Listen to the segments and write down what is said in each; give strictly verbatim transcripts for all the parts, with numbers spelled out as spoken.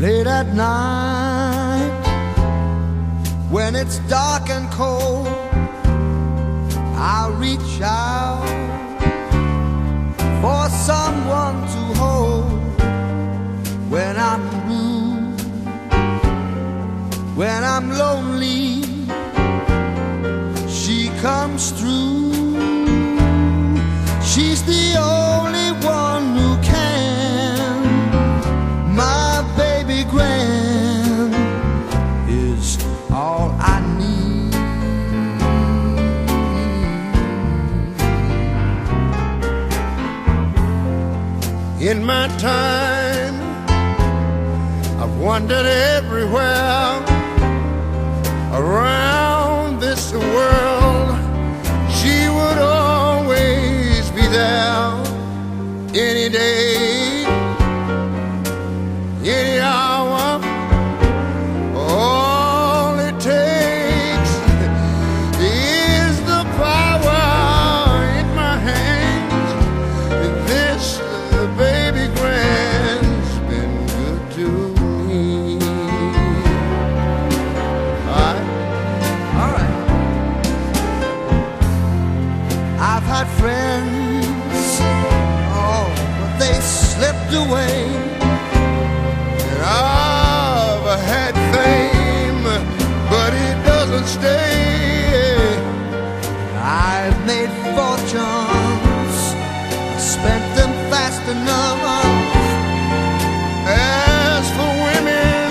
late at night, when it's dark and cold, I'll reach out for someone to hold. When I'm blue, when I'm lonely, she comes through. She's the only one who can. My baby grand is all I need. In my time, I've wandered everywhere around this world. She would always be there any day, any hour. All it takes is the power in my hands. This baby grand's been good to me. All right, all right. I've had friends, slipped away, and I've had fame, but it doesn't stay. I've made fortunes, spent them fast enough. As for women,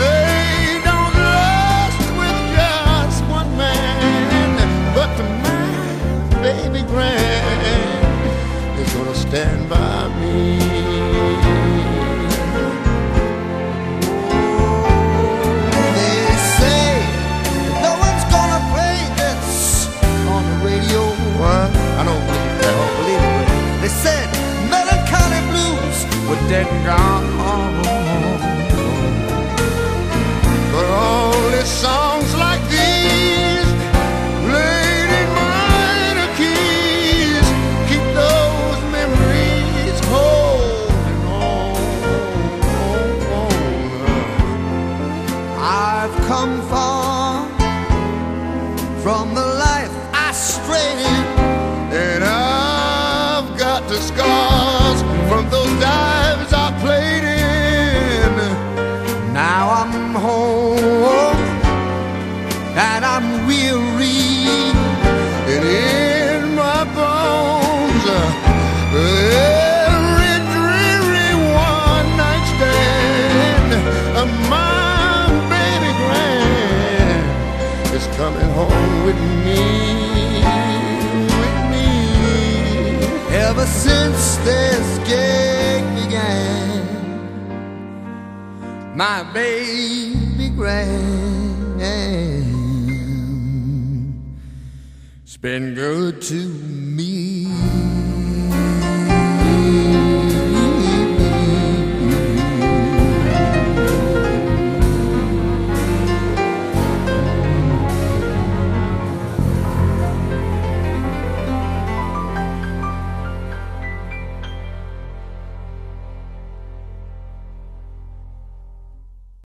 they don't last with just one man, but the man, baby grand, is gonna stand by me. They say no one's gonna play this on the radio. What? I don't believe it. I don't believe it. They said melancholy blues were dead and gone, but only songs like these, played in minor keys, keep those come far from the life I strayed in, and I've got the scars from those dives I played in. Now I'm home and I'm weary, and in my bones every dreary one night stand. Coming home with me, with me. Ever since this gig began, my baby grand's been good to me.